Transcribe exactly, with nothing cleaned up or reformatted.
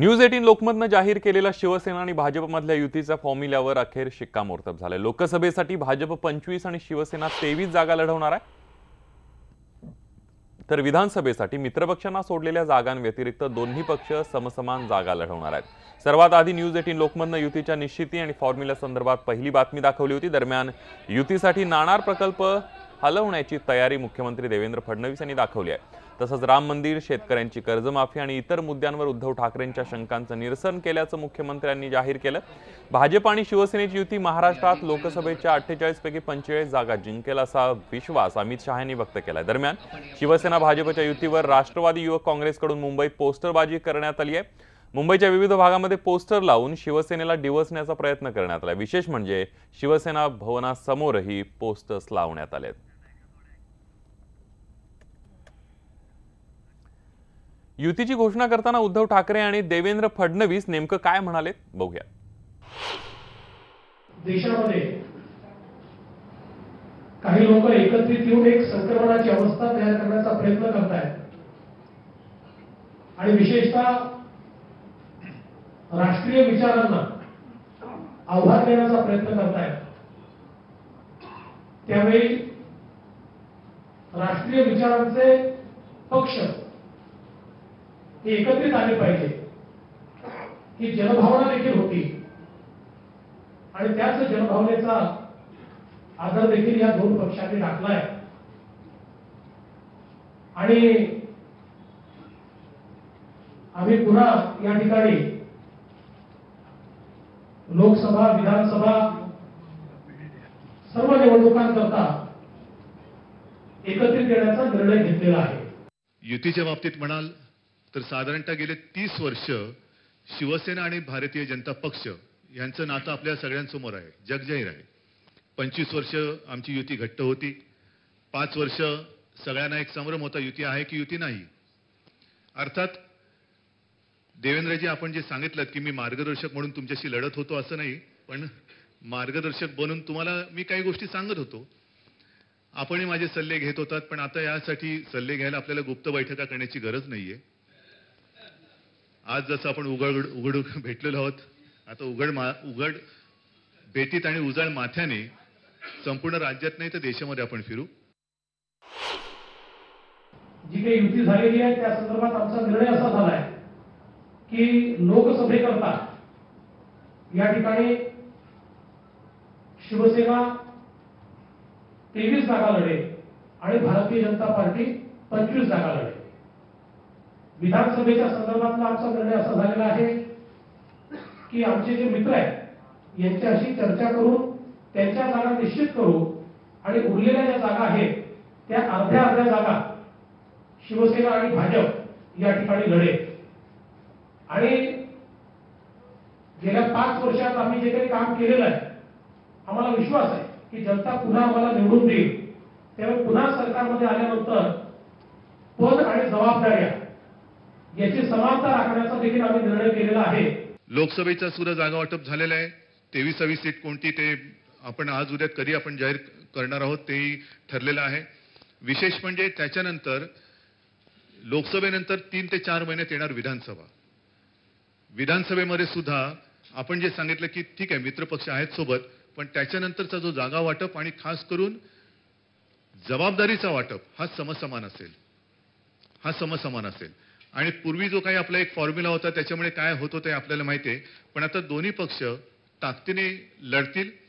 News eighteen लोकमतनं जाहीर केलेला शिवसेना आणि भाजपमधल्या युतीच्या फॉर्म्युल्यावर अखेर शिक्कामोर्तब झाले। लोकसभेसाठी भाजप पंचवीस आणि शिवसेना तेवीस जागा लढवणार आहे, तर विधानसभेसाठी मित्रपक्षांना सोडलेल्या जागांव्यतिरिक्त दोन्ही पक्ष समसमान जागा लढवणार आहेत। सर्वात आधी न्यूज एटीन लोकमतनं युतीच्या निश्चिती आणि फॉर्म्युला संदर्भात पहिली बातमी दाखवली होती। दरम्यान युतीसाठी नाणार प्रकल्प हलवण्याची तयारी मुख्यमंत्री देवेंद्र फडणवीस यांनी दाखवली आहे। तसंच राम मंदिर, शेतकऱ्यांची कर्जमाफी आणि इतर मुद्द्यांवर उद्धव ठाकरेंच्या शंकांचं निरसन केल्याचं मुख्यमंत्र्यांनी जाहीर केलं। भाजप आणि शिवसेनेची युती महाराष्ट्रात लोकसभेच्या अठ्ठेचाळीस पैकी पंचेचाळीस जागा जिंकेल असा विश्वास अमित शहा यांनी व्यक्त केला। दरम्यान शिवसेना भाजपच्या युतीवर राष्ट्रवादी युवक काँग्रेसकडून मुंबईत पोस्टरबाजी करण्यात आली आहे। मुंबईच्या विविध भागामध्ये पोस्टर लावून शिवसेनेला डिवचण्याचा प्रयत्न करण्यात आला। विशेष म्हणजे शिवसेना भवनासमोरही पोस्टर्स लावण्यात आले आहेत। युतीची घोषणा करताना उद्धव ठाकरे आणि देवेंद्र फडणवीस नेमकं काय म्हणाले बघूया। देशामध्ये काही लोक एकत्रित येऊन एक संक्रमणाची अवस्था तयार करण्याचा प्रयत्न करतायत आणि विशेषतः राष्ट्रीय विचारांना आव्हान देण्याचा प्रयत्न करतायत। त्यावेळी राष्ट्रीय विचारांचे पक्ष एकत्रित आले पाहिजे ही जनभावना देखील होती आणि त्याच जनभावनेचा आधार देखील या दोन पक्षांनी राखलाय आणि आम्ही पुन्हा या ठिकाणी लोकसभा, विधानसभा सर्व निवडणुकांकरता एकत्रित येण्याचा निर्णय घेतलेला आहे। युतीच्या बाबतीत म्हणाल तर साधारणतः गेले तीस वर्ष शिवसेना आणि भारतीय जनता पक्ष यांचं नातं आपल्या सगळ्यांसमोर आहे, जगजाहीर आहे। पंचवीस वर्ष आमची युती घट्ट होती। पाच वर्ष सगळ्यांना एक संभ्रम होता, युती आहे की युती नाही। अर्थात देवेंद्रजी, आपण जे सांगितलं की मी मार्गदर्शक म्हणून तुमच्याशी लढत होतो असं नाही, पण मार्गदर्शक बनून तुम्हाला मी काही गोष्टी सांगत होतो, आपणही माझे सल्ले घेत होतात, पण आता यासाठी सल्ले घ्यायला आपल्याला गुप्त बैठका करण्याची गरज नाहीये। आज जसं आपण उघड उघड भेटलेलो आहोत, आता उघड उघड भेटीत आणि उजाड माथ्याने संपूर्ण राज्यात नाही तर देशामध्ये आपण फिरू। जी काही युती झालेली आहे त्या संदर्भात आमचा निर्णय असा झालाय की लोकसभेकरता या ठिकाणी शिवसेना तेवीस जागा लढेल आणि भारतीय जनता पार्टी पंचवीस जागा लढेल। विधानसभेच्या संदर्भातला आमचा निर्णय असा झालेला आहे की आमचे जे मित्र आहेत यांच्याशी चर्चा करून त्यांच्या जागा निश्चित करू आणि उरलेल्या ज्या जागा आहेत त्या अर्ध्या अर्ध्या जागा शिवसेना आणि भाजप या ठिकाणी लढेल। आणि गेल्या पाच वर्षात आम्ही जे काही काम केलेलं आहे आम्हाला विश्वास आहे की जनता पुन्हा आम्हाला निवडून देईल। त्यामुळे पुन्हा सरकारमध्ये आल्यानंतर पद आणि जबाबदाऱ्या याची समानता राखण्याचा देखील आम्ही निर्णय केलेला आहे। लोकसभेचा सुद्धा जागा वाटप झालेला आहे। तेवीसावी सीट कोणती ते आपण आज उद्या कधी आपण जाहीर करणार आहोत तेही ठरलेलं आहे। विशेष म्हणजे त्याच्यानंतर लोकसभेनंतर तीन ते चार महिन्यात येणार विधानसभा। विधानसभेमध्ये सुद्धा आपण जे सांगितलं की ठीक आहे मित्रपक्ष आहेत सोबत, पण त्याच्यानंतरचा जो जागा वाटप आणि खास करून जबाबदारीचा वाटप हा समसमान असेल हा समसमान असेल आणि पूर्वी जो काही आपला एक फॉर्म्युला होता त्याच्यामुळे काय होत होतं आपल्याला माहिती आहे, पण आता दोन्ही पक्ष ताकदीने लढतील।